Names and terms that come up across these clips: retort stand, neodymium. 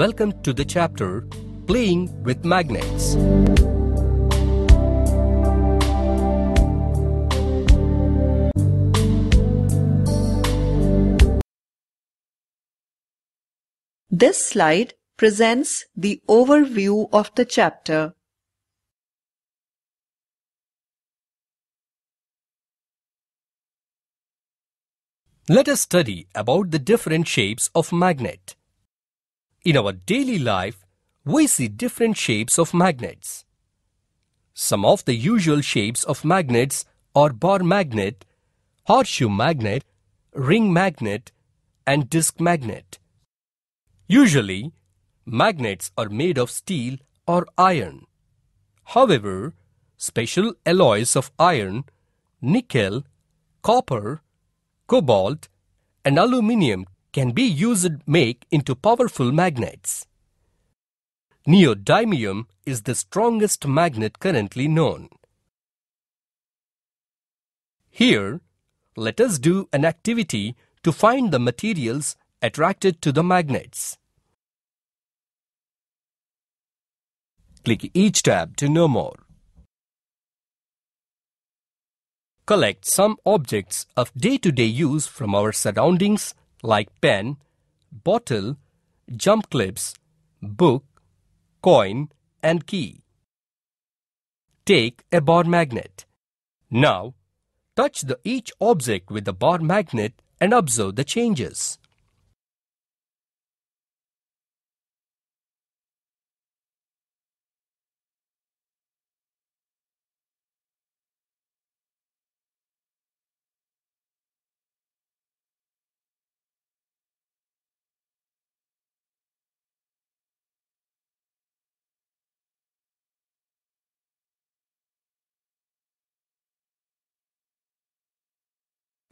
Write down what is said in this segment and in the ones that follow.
Welcome to the chapter Playing with Magnets. This slide presents the overview of the chapter. Let us study about the different shapes of magnet. In our daily life, we see different shapes of magnets. Some of the usual shapes of magnets are bar magnet, horseshoe magnet, ring magnet, and disc magnet. Usually, magnets are made of steel or iron. However, special alloys of iron, nickel, copper, cobalt and aluminium can be used to make into powerful magnets. Neodymium is the strongest magnet currently known. Here, let us do an activity to find the materials attracted to the magnets. Click each tab to know more. Collect some objects of day-to-day use from our surroundings like pen, bottle, jump clips, book, coin and key. Take a bar magnet. Now, touch each object with the bar magnet and observe the changes.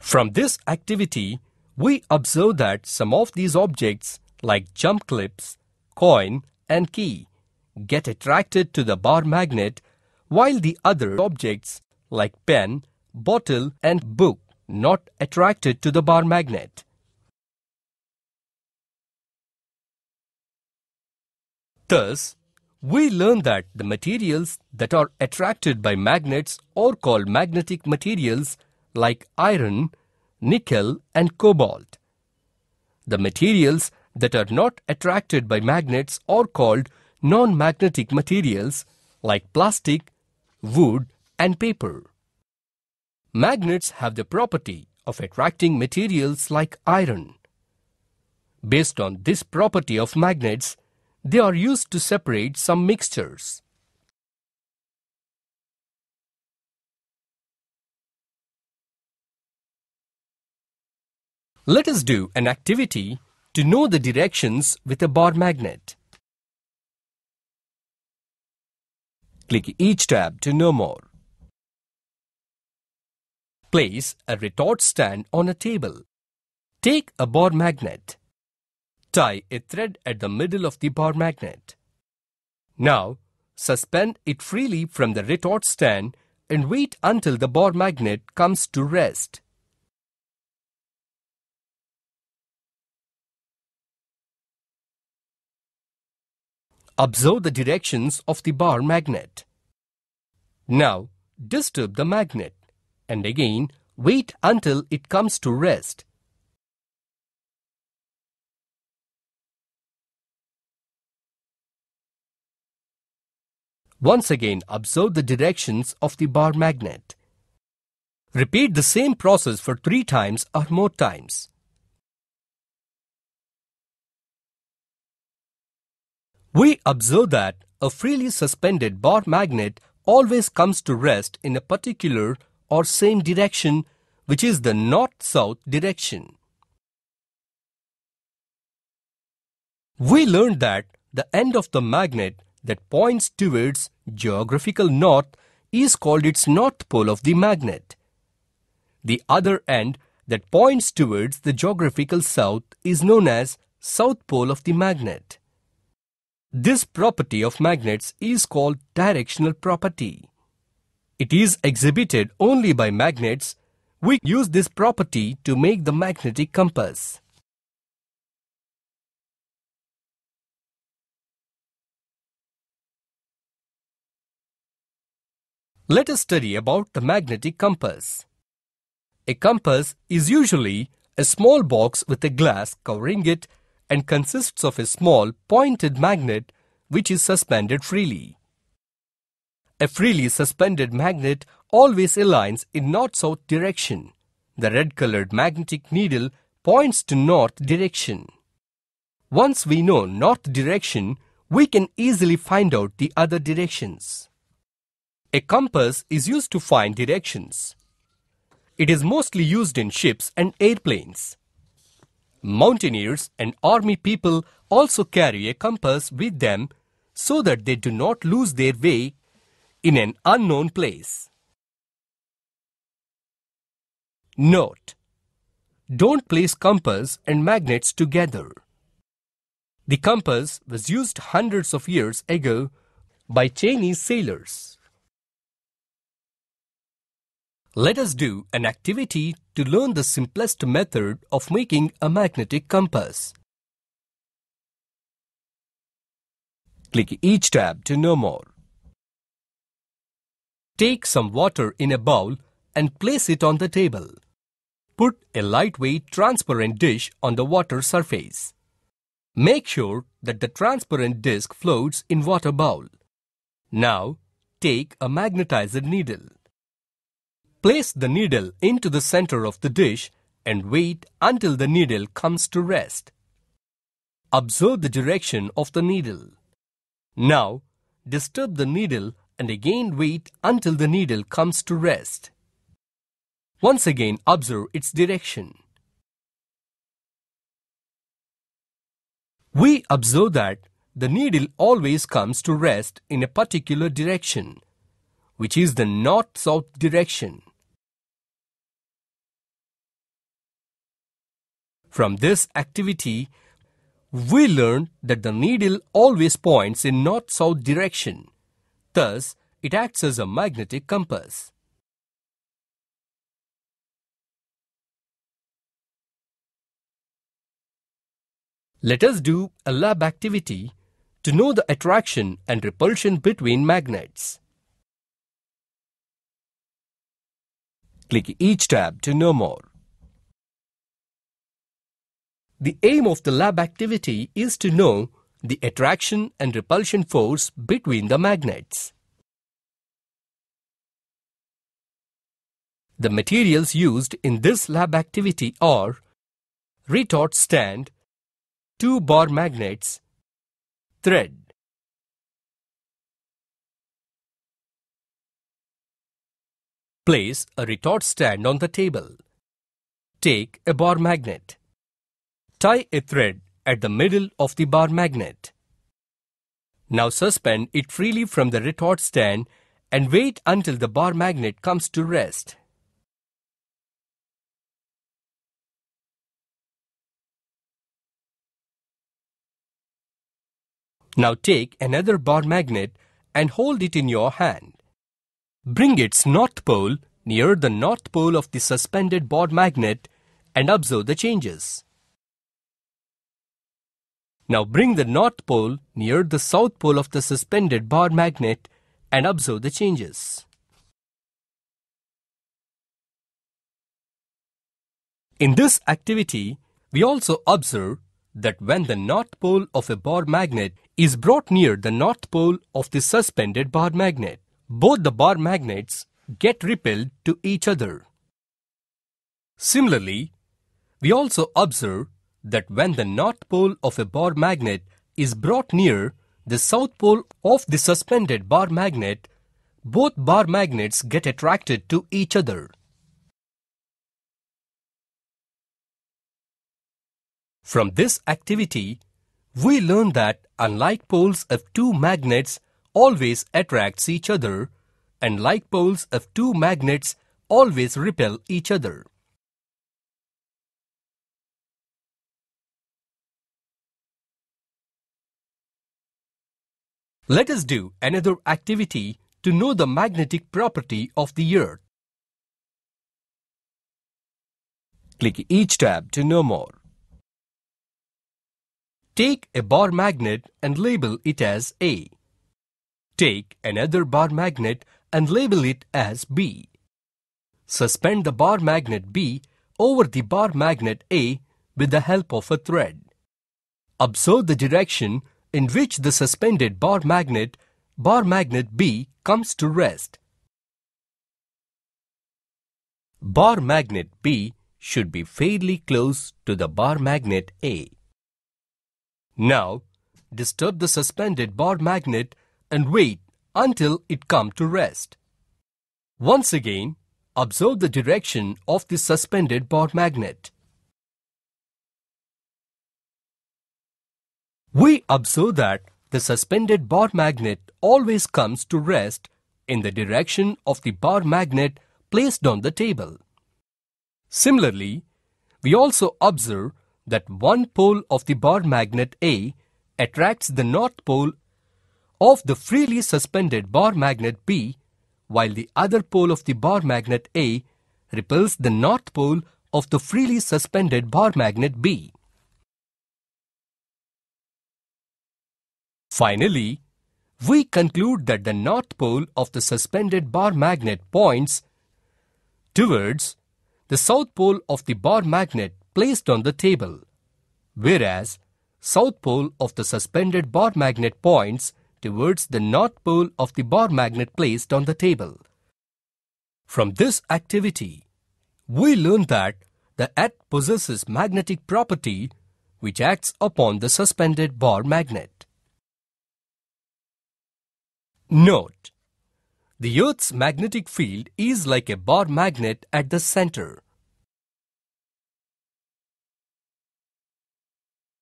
From this activity, we observe that some of these objects like jump clips, coin and key get attracted to the bar magnet while the other objects like pen, bottle and book not attracted to the bar magnet. Thus, we learn that the materials that are attracted by magnets or called magnetic materials like iron, nickel and cobalt. The materials that are not attracted by magnets are called non-magnetic materials like plastic, wood and paper. Magnets have the property of attracting materials like iron. Based on this property of magnets, they are used to separate some mixtures. Let us do an activity to know the directions with a bar magnet. Click each tab to know more. Place a retort stand on a table. Take a bar magnet. Tie a thread at the middle of the bar magnet. Now, suspend it freely from the retort stand and wait until the bar magnet comes to rest. Observe the directions of the bar magnet. Now, disturb the magnet and again wait until it comes to rest. Once again, observe the directions of the bar magnet. Repeat the same process for 3 times or more times. We observe that a freely suspended bar magnet always comes to rest in a particular or same direction, which is the north-south direction. We learned that the end of the magnet that points towards geographical north is called its north pole of the magnet. The other end that points towards the geographical south is known as south pole of the magnet. This property of magnets is called directional property. It is exhibited only by magnets. We use this property to make the magnetic compass. Let us study about the magnetic compass. A compass is usually a small box with a glass covering it and consists of a small pointed magnet which is suspended freely. A freely suspended magnet always aligns in north-south direction. The red-colored magnetic needle points to north direction. Once we know north direction, we can easily find out the other directions. A compass is used to find directions. It is mostly used in ships and airplanes. Mountaineers and army people also carry a compass with them so that they do not lose their way in an unknown place. Note: don't place compass and magnets together. The compass was used hundreds of years ago by Chinese sailors. Let us do an activity to learn the simplest method of making a magnetic compass. Click each tab to know more. Take some water in a bowl and place it on the table. Put a lightweight transparent dish on the water surface. Make sure that the transparent disc floats in water bowl. Now, take a magnetized needle. Place the needle into the center of the dish and wait until the needle comes to rest. Observe the direction of the needle. Now, disturb the needle and again wait until the needle comes to rest. Once again, observe its direction. We observe that the needle always comes to rest in a particular direction, which is the north-south direction. From this activity, we learned that the needle always points in north-south direction. Thus, it acts as a magnetic compass. Let us do a lab activity to know the attraction and repulsion between magnets. Click each tab to know more. The aim of the lab activity is to know the attraction and repulsion force between the magnets. The materials used in this lab activity are retort stand, 2-bar magnets, thread. Place a retort stand on the table. Take a bar magnet. Tie a thread at the middle of the bar magnet. Now suspend it freely from the retort stand and wait until the bar magnet comes to rest. Now take another bar magnet and hold it in your hand. Bring its north pole near the north pole of the suspended bar magnet and observe the changes. Now bring the north pole near the south pole of the suspended bar magnet and observe the changes. In this activity, we also observe that when the north pole of a bar magnet is brought near the north pole of the suspended bar magnet, both the bar magnets get repelled to each other. Similarly, we also observe that when the north pole of a bar magnet is brought near the south pole of the suspended bar magnet, both bar magnets get attracted to each other. From this activity, we learn that unlike poles of two magnets always attracts each other, and like poles of two magnets always repel each other. Let us do another activity to know the magnetic property of the Earth. Click each tab to know more. Take a bar magnet and label it as A. Take another bar magnet and label it as B. Suspend the bar magnet B over the bar magnet A with the help of a thread. Observe the direction in which the suspended bar magnet B comes to rest. Bar magnet B should be fairly close to the bar magnet A. Now, disturb the suspended bar magnet and wait until it comes to rest. Once again, observe the direction of the suspended bar magnet. We observe that the suspended bar magnet always comes to rest in the direction of the bar magnet placed on the table. Similarly, we also observe that one pole of the bar magnet A attracts the north pole of the freely suspended bar magnet B, while the other pole of the bar magnet A repels the north pole of the freely suspended bar magnet B. Finally, we conclude that the north pole of the suspended bar magnet points towards the south pole of the bar magnet placed on the table, whereas south pole of the suspended bar magnet points towards the north pole of the bar magnet placed on the table. From this activity, we learn that the earth possesses magnetic property which acts upon the suspended bar magnet. Note: the Earth's magnetic field is like a bar magnet at the center.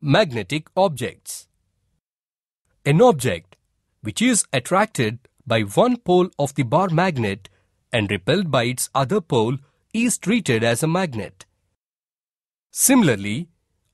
Magnetic objects. An object which is attracted by one pole of the bar magnet and repelled by its other pole is treated as a magnet. Similarly,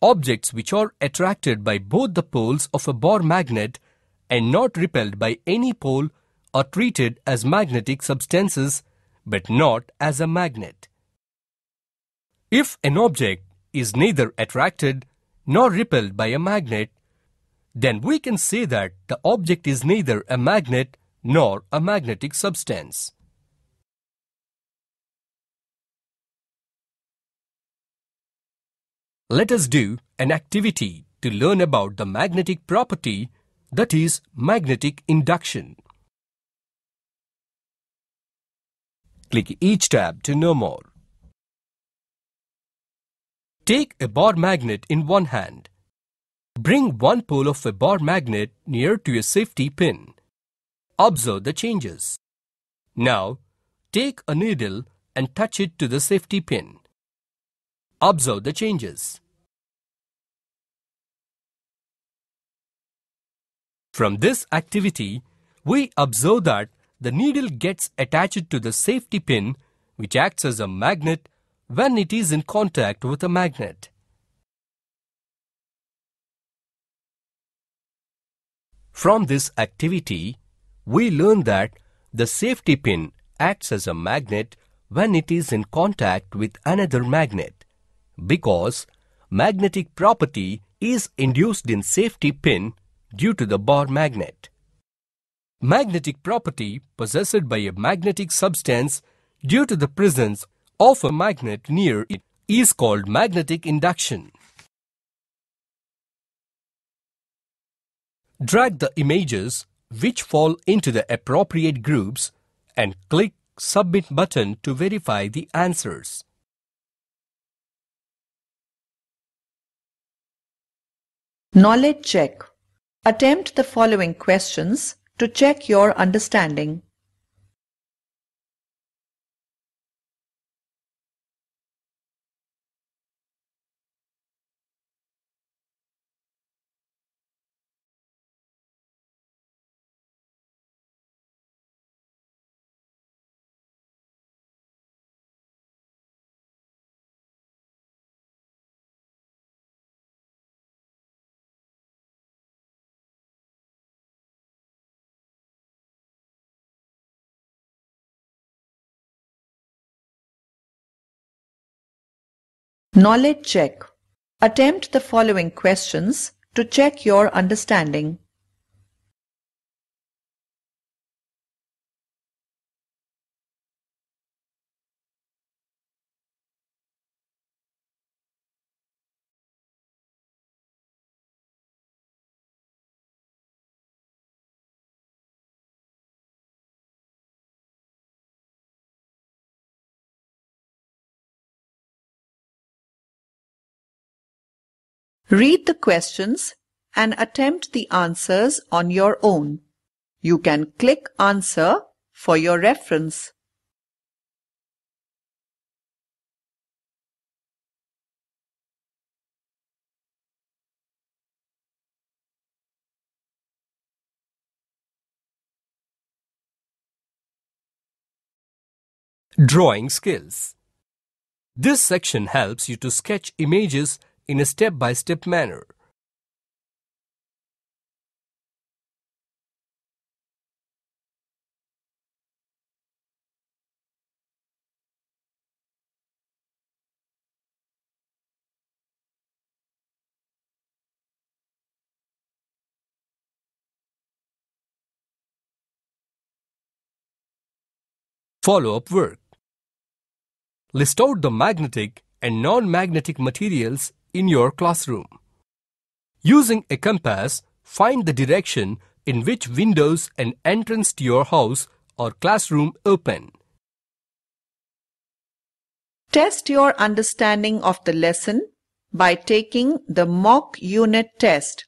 objects which are attracted by both the poles of a bar magnet and not repelled by any pole are treated as magnetic substances, but not as a magnet. If an object is neither attracted nor repelled by a magnet, then we can say that the object is neither a magnet nor a magnetic substance. Let us do an activity to learn about the magnetic property, that is, magnetic induction. Click each tab to know more. Take a bar magnet in one hand. Bring one pole of a bar magnet near to a safety pin. Observe the changes. Now, take a needle and touch it to the safety pin. Observe the changes. From this activity, we observe that the needle gets attached to the safety pin, which acts as a magnet when it is in contact with a magnet. From this activity, we learn that the safety pin acts as a magnet when it is in contact with another magnet, because magnetic property is induced in safety pin due to the bar magnet. Magnetic property possessed by a magnetic substance due to the presence of a magnet near it is called magnetic induction. Drag the images which fall into the appropriate groups and click Submit button to verify the answers. Knowledge check. Attempt the following questions to check your understanding. Knowledge check. Attempt the following questions to check your understanding. Read the questions and attempt the answers on your own. You can click Answer for your reference. Drawing skills. This section helps you to sketch images in a step-by-step manner. Follow-up work. List out the magnetic and non-magnetic materials in your classroom. Using a compass, find the direction in which windows and entrance to your house or classroom open. Test your understanding of the lesson by taking the mock unit test.